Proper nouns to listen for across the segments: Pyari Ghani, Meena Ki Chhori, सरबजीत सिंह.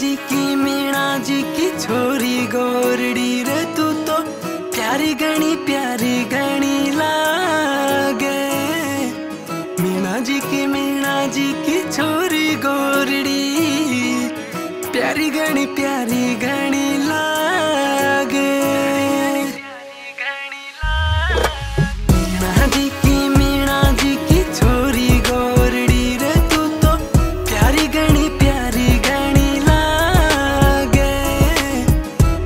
जी की, मीणा जी की छोरी गोरड़ी रे तू तो प्यारी घणी लागे। मीणा जी की छोरी गोरड़ी प्यारी घणी लागे। मीणा जी की छोरी गोरड़ी रे तू तो प्यारी घणी लागे।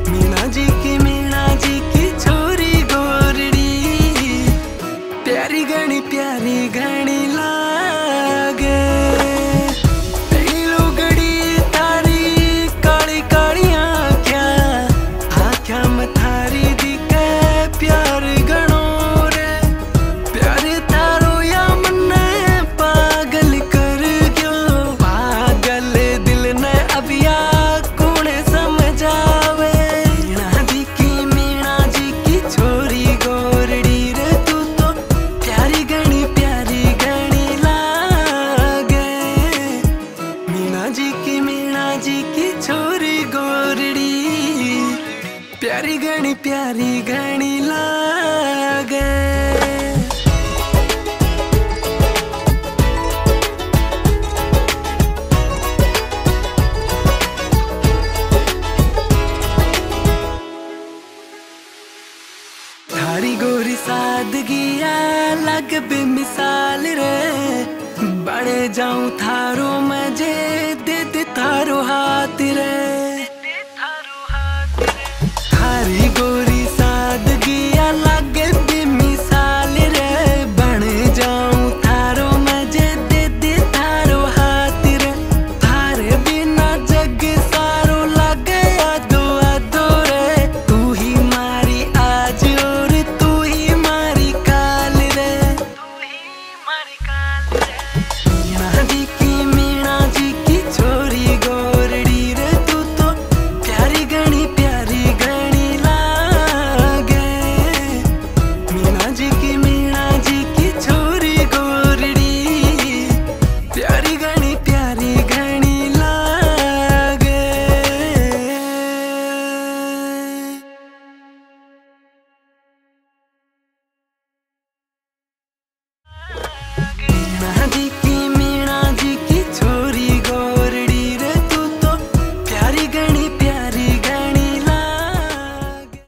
मीणा जी की छोरी गोरड़ी प्यारी घणी लागे। प्यारी घणी लागे। थारी गोरी सादगिया लग बेमिसाल रे, बड़े जाऊं थारो मजे दे थारो हाथ रे। थारी गोरी सादगी अलग बेमिसाल रे, बन जाऊं थारो मजे दे थारो हाथ रे। थारे बिना जग सारो लगे अधो रे, तू ही मारी आज और तू ही मारी काल रे। मीणा जी की छोरी गोरड़ी रे तू तो प्यारी घणी जी की।